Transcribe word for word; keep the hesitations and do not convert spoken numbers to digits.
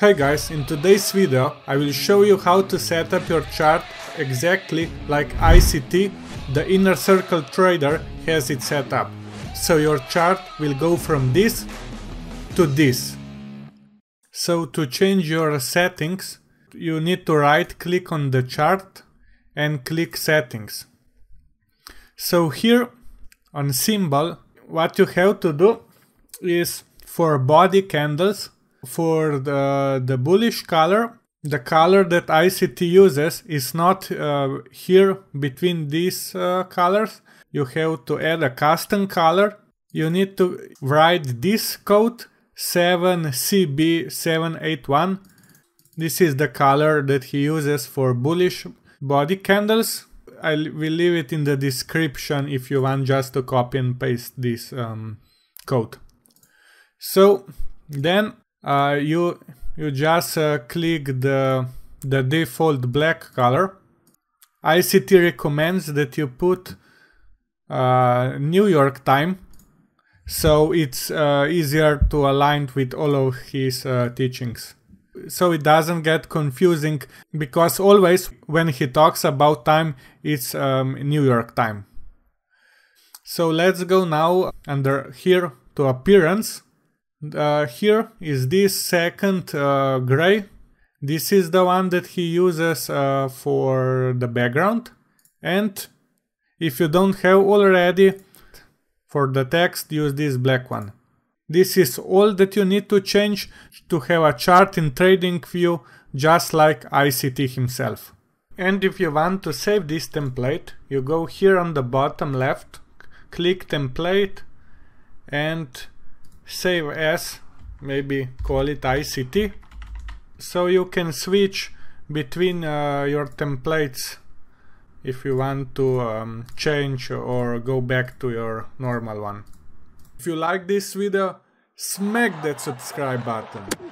Hi guys, in today's video I will show you how to set up your chart exactly like I C T, the Inner Circle Trader, has it set up. So your chart will go from this to this. So to change your settings, you need to right click on the chart and click settings. So here on symbol, what you have to do is for body candles, for the, the bullish color, the color that I C T uses is not uh, here between these uh, colors. You have to add a custom color. You need to write this code seven C B seven eight one. This is the color that he uses for bullish body candles. I will leave it in the description if you want just to copy and paste this um, code. So then Uh, you you just uh, click the the default black color. I C T recommends that you put uh, New York time, so it's uh, easier to align with all of his uh, teachings. So it doesn't get confusing, because always when he talks about time, it's um, New York time. So let's go now under here to appearance. Uh, here is this second uh, gray. This is the one that he uses uh, for the background. And if you don't have already, for the text use this black one. This is all that you need to change to have a chart in TradingView just like I C T himself. And if you want to save this template, you go here on the bottom left, click template and save as, maybe call it I C T, so you can switch between uh, your templates if you want to um, change or go back to your normal one. If you like this video, smack that subscribe button.